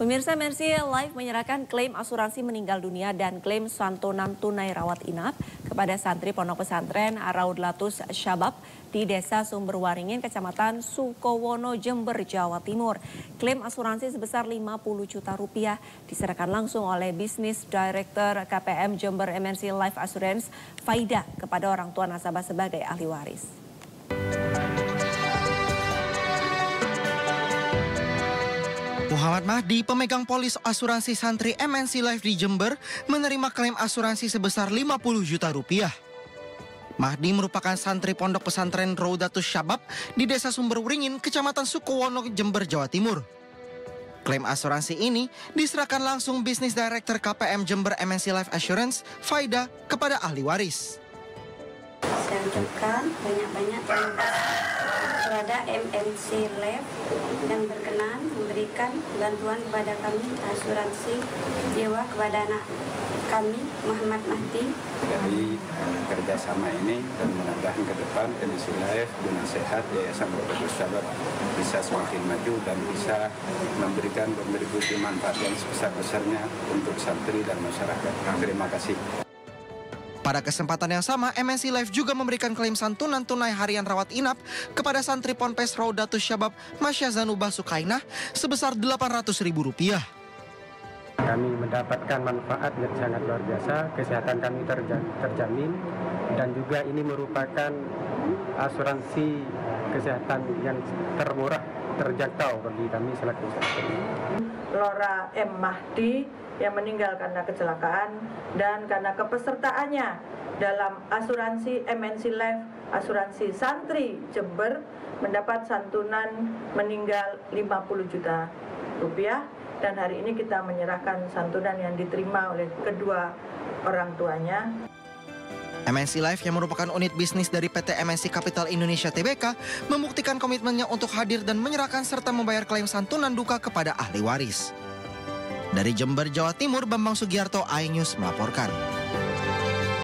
Pemirsa, MNC Live menyerahkan klaim asuransi meninggal dunia dan klaim santunan tunai rawat inap kepada santri pondok pesantren Raudlatus Syabab di Desa Sumberwaringin, Kecamatan Sukowono, Jember, Jawa Timur. Klaim asuransi sebesar Rp50 juta diserahkan langsung oleh Business Director KPM Jember MNC Life Assurance Faida kepada orang tua nasabah sebagai ahli waris. Muhammad Mahdi, pemegang polis asuransi santri MNC Life di Jember, menerima klaim asuransi sebesar Rp50 juta. Mahdi merupakan santri pondok pesantren Raudlatus Syabab di Desa Sumberwaringin, Kecamatan Sukowono, Jember, Jawa Timur. Klaim asuransi ini diserahkan langsung Business Director KPM Jember MNC Life Assurance, Faida, kepada ahli waris. Saya ucapkan banyak-banyak terima kasih kepada MNC Life yang berkenan memberikan bantuan kepada kami asuransi jiwa kepada anak kami Muhammad Mahdi. Dari kerjasama ini dan mudah-mudahan ke depan MNC Life dengan sehat Yayasan Raudlatus Syabab bisa semakin maju dan bisa memberikan kontribusi manfaat yang sebesar-besarnya untuk santri dan masyarakat. Terima kasih. Pada kesempatan yang sama, MNC Life juga memberikan klaim santunan tunai harian rawat inap kepada santri ponpes Raudlatus Syabab Masyazanubah Sukainah sebesar Rp800.000. Kami mendapatkan manfaat yang sangat luar biasa, kesehatan kami terjamin, dan juga ini merupakan asuransi kesehatan yang termurah, terjangkau bagi kami selaku santri. Lora Emahdi yang meninggal karena kecelakaan dan karena kepesertaannya dalam asuransi MNC Life Asuransi Santri Jember mendapat santunan meninggal Rp50 juta dan hari ini kita menyerahkan santunan yang diterima oleh kedua orang tuanya. MNC Life yang merupakan unit bisnis dari PT MNC Capital Indonesia Tbk membuktikan komitmennya untuk hadir dan menyerahkan serta membayar klaim santunan duka kepada ahli waris. Dari Jember, Jawa Timur, Bambang Sugiarto, INews melaporkan.